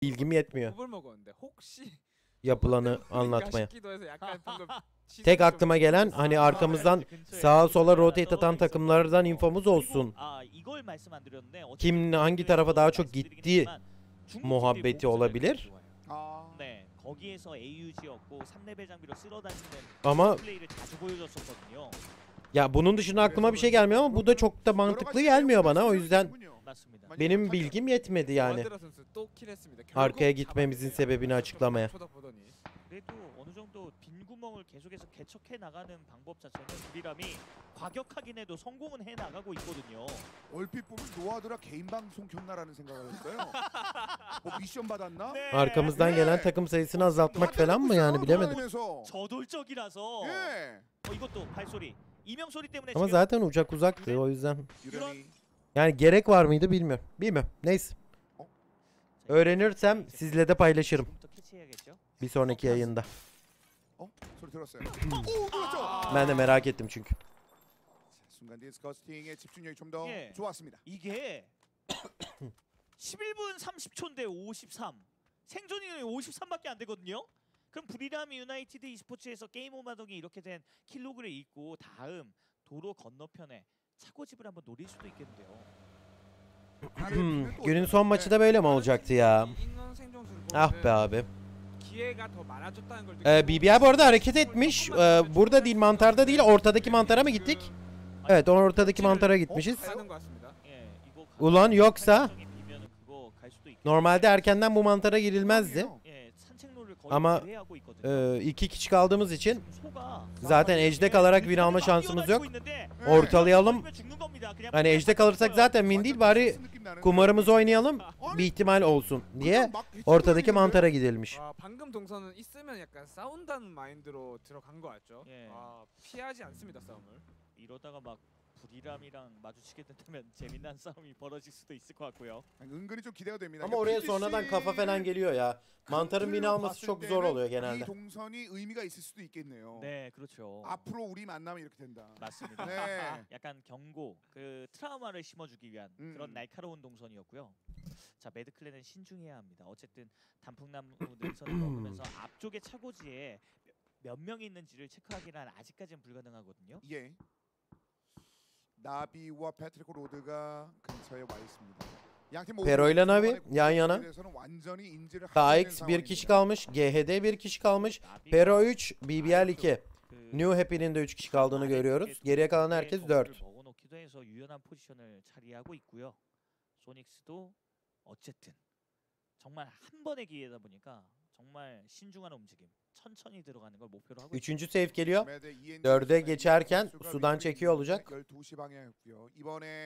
ilgim yetmiyor. Yapılanı anlatmaya. Tek aklıma gelen hani arkamızdan sağa sola rotate atan takımlardan infomuz olsun. Kim hangi tarafa daha çok gitti muhabbeti olabilir. Ama ya bunun dışında aklıma bir şey gelmiyor ama bu da çok da mantıklı gelmiyor bana. O yüzden benim bilgim yetmedi yani. Arkaya gitmemizin sebebini açıklamaya. Arkamızdan gelen takım sayısını azaltmak falan mı yani, bilemedim. Ama zaten uçak uzaktı o yüzden. Yani gerek var mıydı bilmiyorum. Bilmiyorum. Neyse. Öğrenirsem sizle de paylaşırım. Bir sonraki yayında. Ben de merak ettim çünkü. Günün son maçı da böyle mi olacaktı ya? Ah be abi. BBA bu arada hareket etmiş. Burada değil, mantarda değil, ortadaki mantara mı gittik? Evet, ortadaki mantara gitmişiz. Ulan yoksa normalde erkenden bu mantara girilmezdi. Ama iki kişi kaldığımız için zaten ejde kalarak win alma şansımız yok. Ortalayalım. Hani ejde kalırsak zaten min değil, bari kumarımızı oynayalım, bir ihtimal olsun diye ortadaki mantara gidilmiş. Ama oraya sonradan kafa falan geliyor ya. Mantarın bini alması çok zor oluyor genelde. Pero ile Nabi yan yana. Dykes bir kişi kalmış. GHD bir kişi kalmış. Pero 3, BBL 2. New Happy'nin de 3 kişi kaldığını görüyoruz. Geriye kalan herkes 4. Üçüncü save geliyor. 4'e geçerken sudan çekiyor olacak.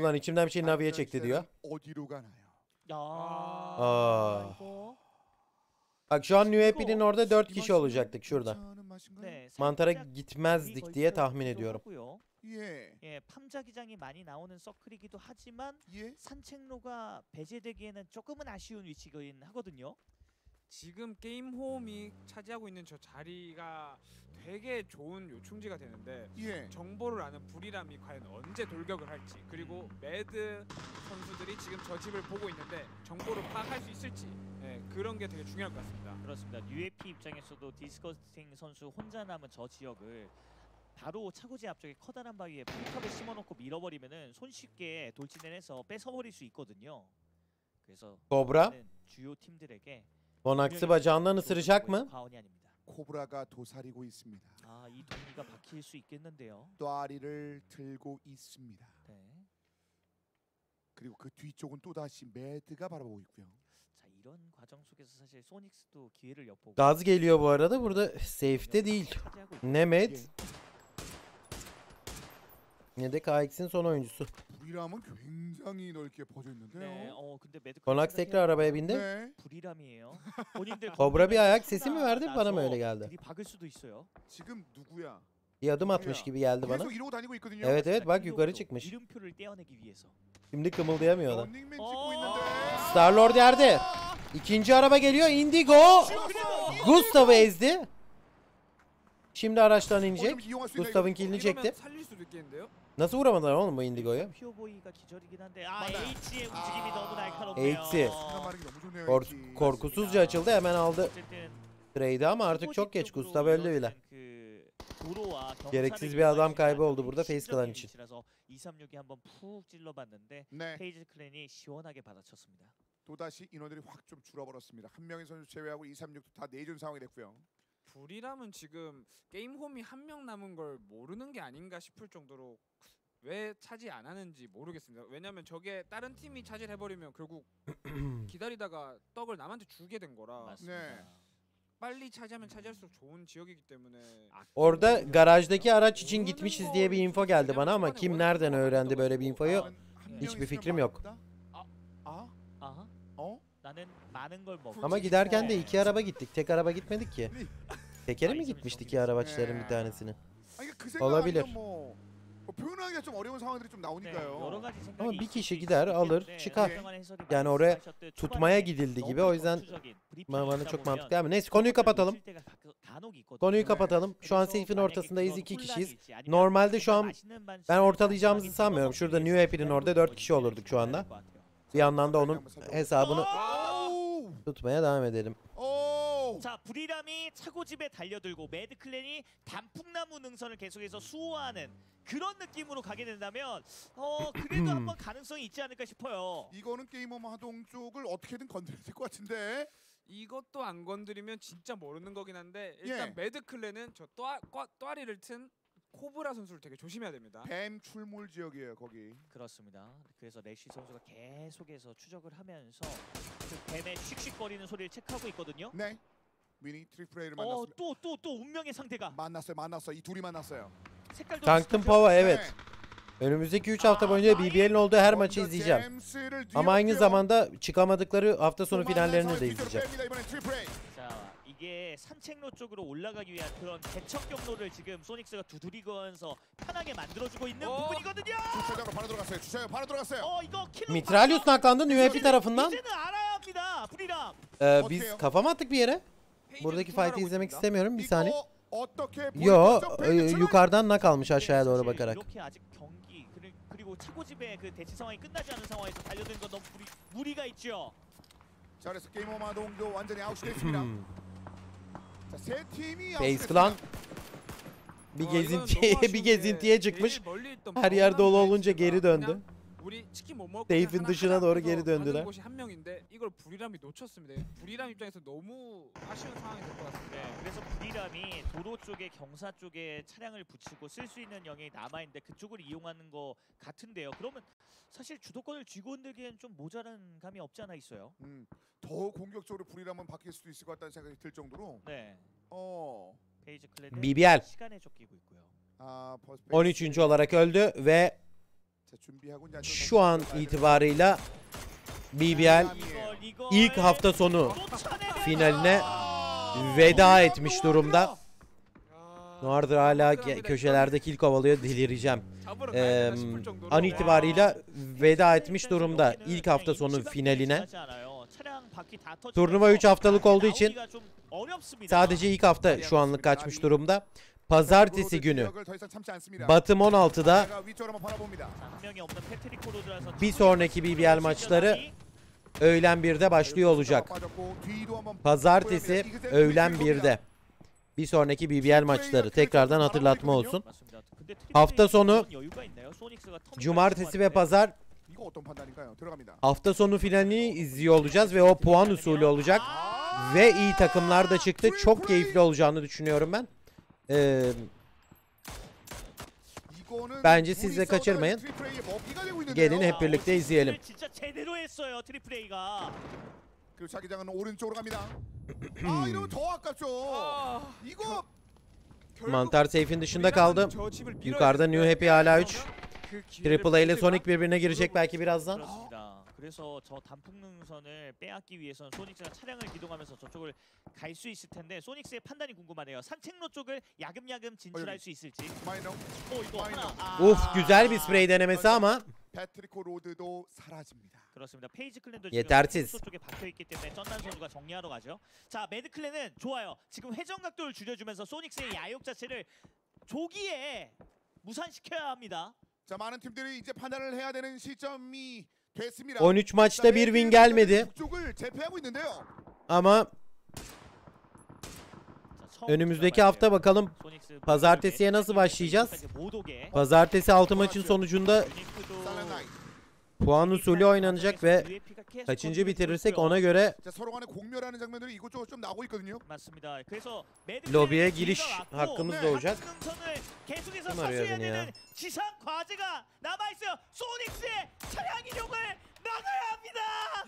Ulan içimden bir şey Navi'ye çekti diyor. Bak şu an New Happy'nin orada 4 kişi olacaktık şurada. Mantara gitmezdik diye tahmin ediyorum. 지금 게임 홈이 차지하고 있는 저 자리가 되게 좋은 요충지가 되는데 정보를 아는 불이람이 과연 언제 돌격을 할지, 그리고 매드 선수들이 지금 저 집을 보고 있는데 정보를 파악할 수 있을지, 예, 그런 게 되게 중요할 것 같습니다. 그렇습니다. UAP 입장에서도 디스커스팅 선수 혼자 남은 저 지역을 바로 차고지 앞쪽에 커다란 바위에 포탑을 심어놓고 밀어버리면은 손쉽게 돌진해서 뺏어버릴 수 있거든요. 그래서 주요 팀들에게 Tonix'i bacağından ısıracak mı? Gaz geliyor bu arada. Burada safe'de değil. Ne Maddie ne de KX'in son oyuncusu. Konak tekrar arabaya bindi. Kobra bir ayak sesi mi verdi? Bana mı öyle geldi? Bir adım atmış gibi geldi bana. Evet evet, bak yukarı çıkmış. Şimdi kımıldayamıyor adam. Star Lord yerde. İkinci araba geliyor. Indigo Gustav'ı ezdi. Şimdi araçtan inecek. Gustav'ın kilini çekti. Nasıl vuramadılar oğlum bu Indigo'yu? H.C. Korkusuzca açıldı, hemen aldı trade'i ama artık çok geç. Gustav öldü bile. Gereksiz bir adam kaybı oldu burada Face Clan için. 불이라면 지금 게임홈이 한 명 남은 걸 모르는 게 아닌가 싶을 정도로 왜 차지 안 하는지 모르겠습니다. 왜냐면 저게 다른 팀이 차지를 해버리면 결국 기다리다가 떡을 남한테 주게 된 거라. 맞습니다. 빨리 차지하면 차지할수록 좋은 지역이기 때문에. Orada garajdaki araç için gitmişiz diye bir info geldi bana ama kim nereden öğrendi böyle bir infoyu? Hiçbir fikrim yok. Ama giderken de iki araba gittik. Tek araba gitmedik ki. Tekeri mi gitmiştik iki arabaçların bir tanesini? Olabilir. Ama bir kişi gider, alır, çıkar. Yani oraya tutmaya gidildi gibi. O yüzden bana çok mantıklı ama neyse konuyu kapatalım. Konuyu kapatalım. Şu an seyfin ortasındayız. 2 kişiyiz. Normalde şu an ben ortalayacağımızı sanmıyorum. Şurada New Happy'nin orada 4 kişi olurduk şu anda. Bir yandan da onun hesabını tutmaya devam edelim. 자, 불이람이 차고집에 달려들고 매드 클랜이 단풍나무 능선을 계속해서 수호하는 그런 느낌으로 가게 된다면 그래도 한번 가능성이 있지 않을까 싶어요. 이거는 게임홈 하동 쪽을 어떻게든 건드려야 될 것 같은데. 이것도 안 건드리면 진짜 모르는 거긴 한데 일단 매드 클랜은 저 또아리를 튼 코브라 선수를 되게 조심해야 됩니다. 뱀 출몰 지역이에요, 거기. 그렇습니다. 그래서 레시 선수가 계속해서 추적을 하면서 그 뱀의 씩씩거리는 소리를 체크하고 있거든요. 네. 미니 트리플레이를 만났어요. 또 운명의 상대가 만났어요. 이 둘이 만났어요. Tank'ın Pava, evet. Önümüzdeki 3 hafta boyunca BBL'in olduğu her maçı izleyeceğim. Ama aynı zamanda çıkamadıkları hafta sonu finallerini de izleyeceğim. 이게 산책로 쪽으로 올라가기 위한 그런 개척 경로를 지금 소닉스가 두드리면서 편하게 만들어주고 있는 부분이거든요. 주차장으로 바로 들어갔어요. 주차장 바로 들어갔어요. 이거 킬로. Mitralyos naklandı New Happy tarafından. Biz kafa mı attık bir yere? Buradaki fight'i izlemek istemiyorum. Bir saniye. Yo, yukarıdan nak almış aşağıya doğru bakarak. Face Clan bir gezintiye çıkmış. Her yer dolu olunca geri döndü. Safe'in dışına doğru geri döndüler. BBL 13. olarak öldü ve şu an itibarıyla BBL ilk hafta sonu finaline veda etmiş durumda. Nardır hala köşelerde kill kovalıyor, delireceğim. An itibarıyla veda etmiş durumda ilk hafta sonu finaline. Turnuva 3 haftalık olduğu için sadece ilk hafta şu anlık kaçmış durumda. Pazartesi günü Batım 16'da bir sonraki BBL maçları öğlen 1'de başlıyor olacak. Pazartesi öğlen 1'de bir sonraki BBL maçları, tekrardan hatırlatma olsun. Hafta sonu cumartesi ve pazar hafta sonu finalini izliyor olacağız ve o puan usulü olacak. Ve iyi takımlar da çıktı. Çok keyifli olacağını düşünüyorum ben. Bence siz de kaçırmayın. Gelin hep birlikte izleyelim. Mantar seyfin dışında kaldı. Yukarıda New Happy hala 3. Triple A ile Sonic birbirine girecek belki birazdan. 그래서 저 단풍능선을 빼앗기 위해선 소닉스가 차량을 기동하면서 저쪽을 갈 수 있을 텐데 소닉스의 판단이 궁금하네요. 산책로 쪽을 야금야금 진출할 수 있을지. 이거 하나. Güzel bir sprey denemesi ama 패트리코 로드도 사라집니다. 그렇습니다. 페이지 클랜도 지금 쪽에 박혀 있기 때문에 전난 선수가 정리하러 가죠. 자, 매드 클랜은 좋아요. 지금 회전 각도를 줄여 주면서 소닉스의 야욕 자체를 조기에 무산시켜야 합니다. 자, 많은 팀들이 이제 판단을 해야 되는 시점이 됐습니다. 13 maçta bir win gelmedi. Ama önümüzdeki hafta bakalım pazartesiye nasıl başlayacağız? Pazartesi 6 maçın sonucunda puan usulü oynanacak ve kaçıncı bitirirsek ona göre lobiye giriş hakkımız da olacak. Kim arıyor beni ya?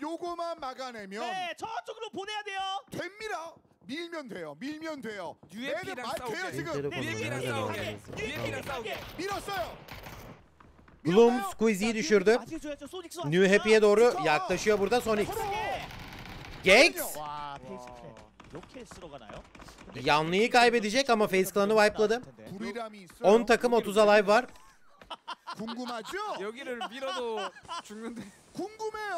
요거만 막아내면 네, 저쪽으로 보내야 돼요. 됩니다. 밀면 돼요. 밀면 돼요. UAP랑 싸우게. 지금 UAP랑 싸우게. UAP랑 싸우게. 밀었어요. Gloomz Squeeze'yi düşürdü. New Happy'ye doğru yaklaşıyor burada Sonic. Gags. Yanlıyı kaybedecek ama Face Clan'ı wipe'ladı. 10 takım 30'a live var. 궁금하죠? 여기를 밀어도 죽는데. 궁금해요.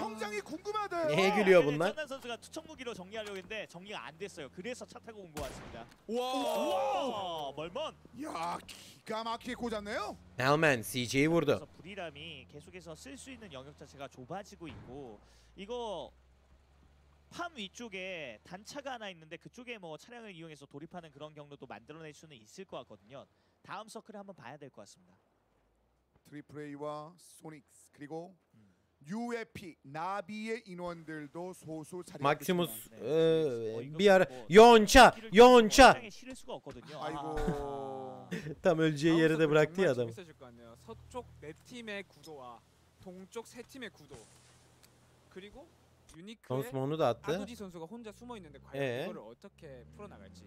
성장이 궁금하대요. 예, gülüyor bunlar. 찬단 선수가 투척무기로 정리하려고 했는데 정리가 안 됐어요. 그래서 차 타고 온 것 같습니다. 와! 멀먼. 야, 기가 막히게 꽂았네요. Hellman CJ'yi vurdu. 불이람이 계속해서 쓸 수 있는 영역 자체가 좁아지고 있고 이거 팜 위쪽에 단차가 하나 있는데 그쪽에 뭐 차량을 이용해서 돌입하는 그런 경로도 만들어낼 수는 있을 것 같거든요. 다음 서클을 한번 봐야 될 것 같습니다. 트리플A와 소닉스 그리고 UFP, Nabi'의 인원들도 소수 자리. Maximus bir ara yonça, yonça. Tam öleceği yere de bıraktı ya adam. 서쪽 네 팀의 구도와 동쪽 세 팀의 구도. 그리고 유니크의 Aduzi 선수가 혼자 숨어 있는데 과연 이거를 어떻게 풀어 나갈지.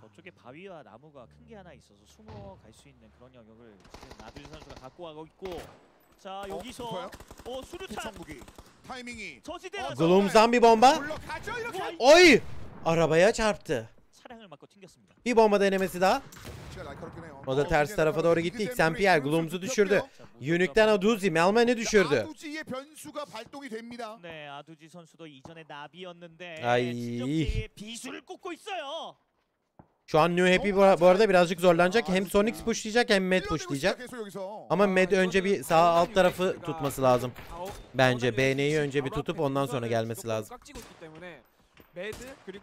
저쪽에 바위와 나무가 큰 게 하나 있어서 숨어 갈 수 있는 그런 영역을 지금 Aduzi 선수가 갖고 가고 있고. 자, 여기서 수류탄 타이밍이. Gloomz bir bomba. Oy! Arabaya çarptı. Bir bomba denemesi daha. O da ters tarafa doğru gitti. XMPR Gloomz'u düşürdü. Unique'den Aduzi, Melman'ı düşürdü. Ay. Şu an New Happy bu arada birazcık zorlanacak. Hem Sonic pushlayacak hem Matt pushlayacak. Ama Matt önce bir sağ alt tarafı tutması lazım. Bence BN'yi önce bir tutup ondan sonra gelmesi lazım. 아직까지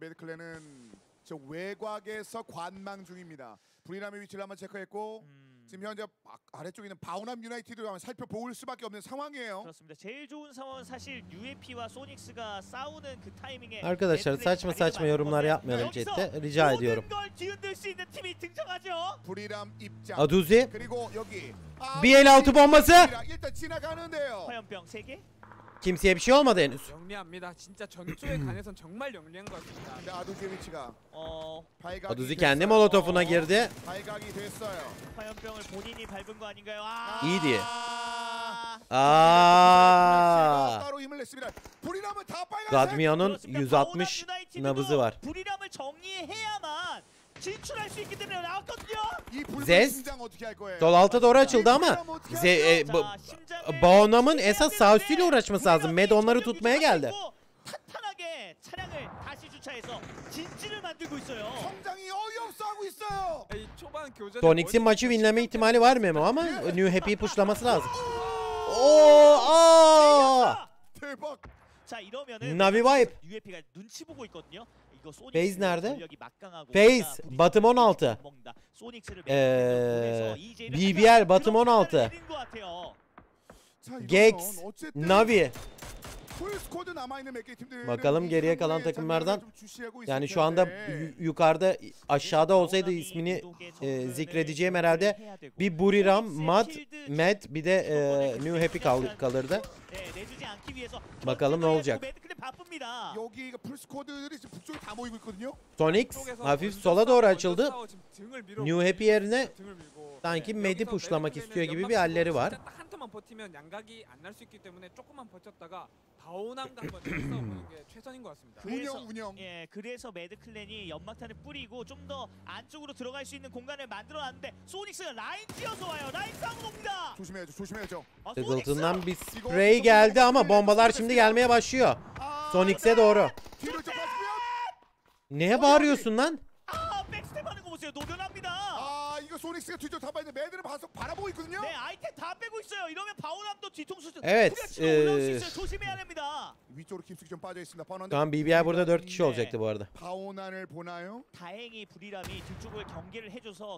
매드 클랜은 저 외곽에서 관망 중입니다. 브리람의 위치를 한번 체크했고. 지금 현재 아래쪽에 있는 바오남 유나이티드를 한번 살펴볼 수밖에 없는 상황이에요. 그렇습니다. 제일 좋은 상황은 사실 UAP와 소닉스가 싸우는 그 타이밍에 Arkadaşlar saçma saçma yorumlar yapmayalım chatte. Rica ediyorum. Aduzi bir el altı bombası. Kimseye bir şey olmadı henüz. Aduzi kendi molotofuna girdi. İyiydi. Radmia'nın 160 nabızı var. Zez sol alta doğru açıldı ama Baonam'ın esas sağ üstüyle uğraşması lazım. Med onları tutmaya geldi. Tonix'in maçı winleme ihtimali var memo ama New Happy'yi pushlaması lazım. Navi wipe. Base nerede? Base Batım 16. BBL Batım 16. Gags, Navi. Bakalım geriye kalan takımlardan. Yani şu anda yukarıda aşağıda olsaydı ismini zikredeceğim herhalde. Bir Buriram, Matt bir de New Happy kalırdı. Bakalım ne olacak. Tonix hafif sola doğru açıldı. New Happy yerine sanki Maddie pushlamak istiyor gibi bir halleri var. 1초만 버티면 양각이 안 날 수 있기 때문에 조금만 버텼다가 다운한가 한번 싸워보는 게 최선인 것 같습니다. 운영. 예, 그래서 매드클랜이 연막탄을 뿌리고 좀 더 안쪽으로 들어갈 수 있는 공간을 만들어놨는데 소닉스가 라인 뛰어서 와요. 라인 싸움 옵니다. 조심해야죠. 아, Sonic's'dan bir spray geldi ama bombalar şimdi gelmeye başlıyor. Sonic's'e doğru. Neye bağırıyorsun lan? Evet. Tamam, BBL burada 4 kişi olacaktı bu arada.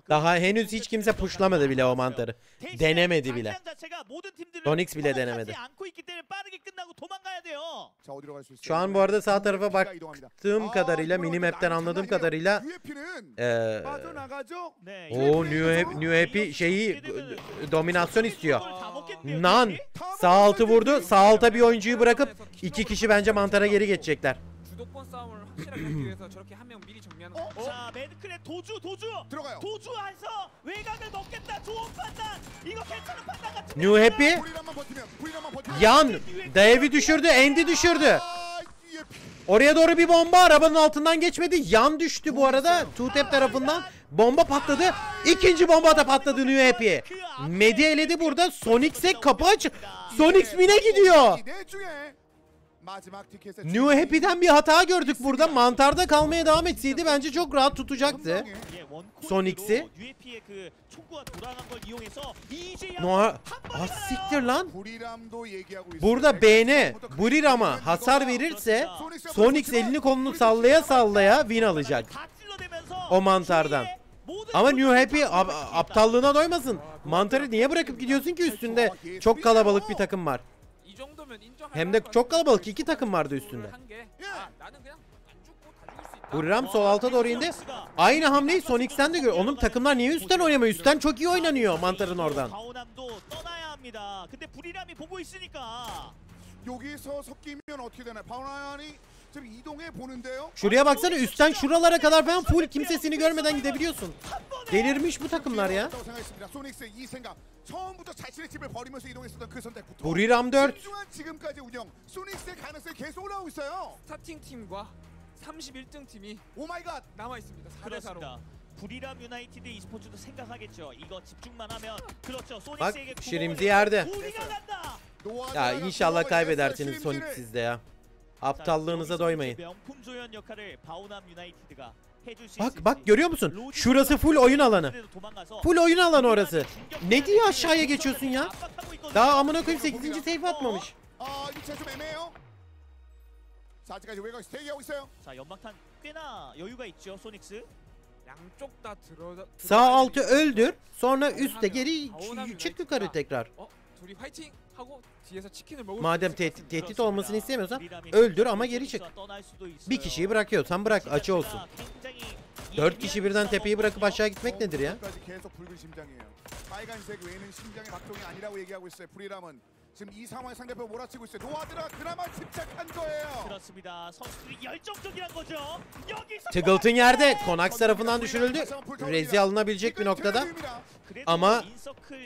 Daha henüz hiç kimse pushlamadı bile o mantarı. Denemedi bile. Tonix bile denemedi. Şu an bu arada sağ tarafa baktığım kadarıyla, minimap'ten anladığım kadarıyla o New Happy şeyi dominasyon istiyor. Nan sağ altı vurdu. Sağ alta bir oyuncuyu bırakıp iki kişi bence mantara geri geçecekler. New Happy yan Dave'i düşürdü. Andy düşürdü. Oraya doğru bir bomba, arabanın altından geçmedi. Yan düştü bu arada Two-tap tarafından. Bomba patladı. İkinci bomba da patladı New Happy'ye. Maddie eledi burada. Sonic'se kapı aç. Sonic mine gidiyor. New Happy'den bir hata gördük burada. Mantarda kalmaya devam etseydi bence çok rahat tutacaktı Sonic'i. Siktir lan. Burada BN Buriram'a hasar verirse Sonic elini kolunu sallaya sallaya win alacak o mantardan. Ama New Happy aptallığına doymasın. Mantarı niye bırakıp gidiyorsun ki? Üstünde çok kalabalık bir takım var. Hem de çok kalabalık iki takım vardı üstünde. Buram sol alta doğru indi. Aynı hamleyi Sonic'ten de gör. Onun takımlar niye üstten oynamıyor? Üstten çok iyi oynanıyor mantarın oradan. Şuraya baksana, üstten şuralara kadar ben full kimsesini görmeden gidebiliyorsun. Delirmiş bu takımlar ya. Buriram 4. Bak Şirimzi yerde. Ya inşallah kaybedersiniz Sonic sizde ya. Aptallığınıza doymayın. Bak görüyor musun? Şurası full oyun alanı. Full oyun alanı orası. Ne diye aşağıya geçiyorsun ya? Daha amına koyayım 8. save atmamış. Sağ altı öldür. Sonra üstte geri çık yukarı tekrar. Madem tehdit olmasını istemiyorsan öldür ama geri çık. Bir kişiyi bırakıyorsan bırak, açı olsun. 4 kişi birden tepeyi bırakıp aşağı gitmek nedir ya? Tıgıltın yerde. Konak tarafından düşürüldü. Rezi alınabilecek bir noktada. Ama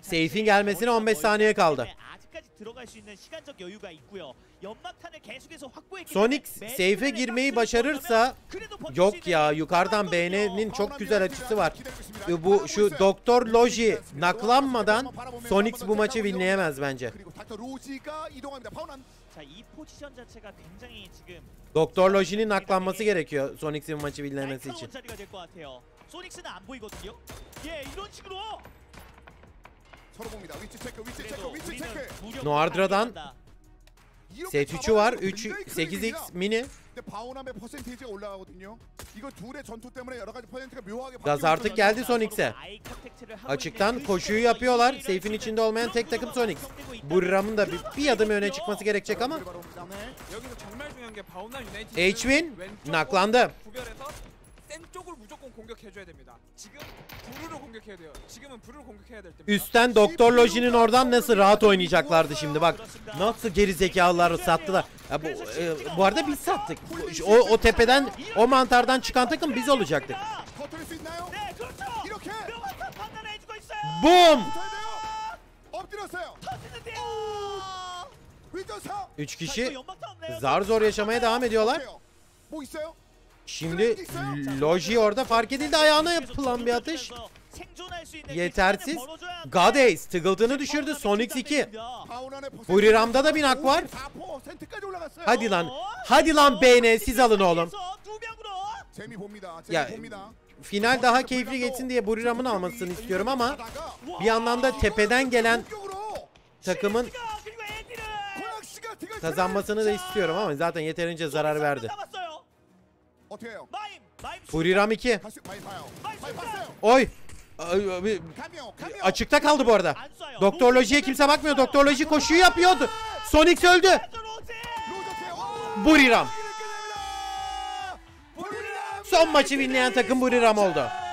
seyfin gelmesine 15 saniye kaldı. Sonic seyfe girmeyi başarırsa, yok ya yukarıdan BN'nin çok güzel açısı var. Bu şu Doktor Loji naklanmadan Sonic bu maçı winleyemez bence. Doktor Loji'nin naklanması gerekiyor Sonic'in maçı winlemesi için. Noardra'dan set 3'ü var. 3 8x mini. Gaz artık geldi Sonic'e. Açıktan koşuyu yapıyorlar. Seyfin içinde olmayan tek takım Sonic. Burram'ın da bir adım öne çıkması gerekecek ama. H-Win naklandı. Üstten Doktor Loji'nin oradan nasıl rahat oynayacaklardı şimdi bak. Nasıl gerizekalıları sattılar. Ya bu arada biz sattık. O tepeden, o mantardan çıkan takım biz olacaktık. BOOM! 3 kişi zar zor yaşamaya devam ediyorlar. Şimdi Loji orada fark edildi. Ayağına yapılan bir atış. Yetersiz. Gades tıkıldığını düşürdü. Sonic 2. Buriram'da da bir nak var. Hadi lan. Hadi lan BN, siz alın oğlum. Ya final daha keyifli geçsin diye Buriram'ın almasını istiyorum ama bir yandan da tepeden gelen takımın kazanmasını da istiyorum ama zaten yeterince zarar verdi. Buriram 2. Oy. Açıkta kaldı bu arada. Doktor Loji'ye kimse bakmıyor. Doktor Loji koşuyu yapıyordu. Sonic öldü. Buriram. Son maçı winleyen takım Buriram oldu.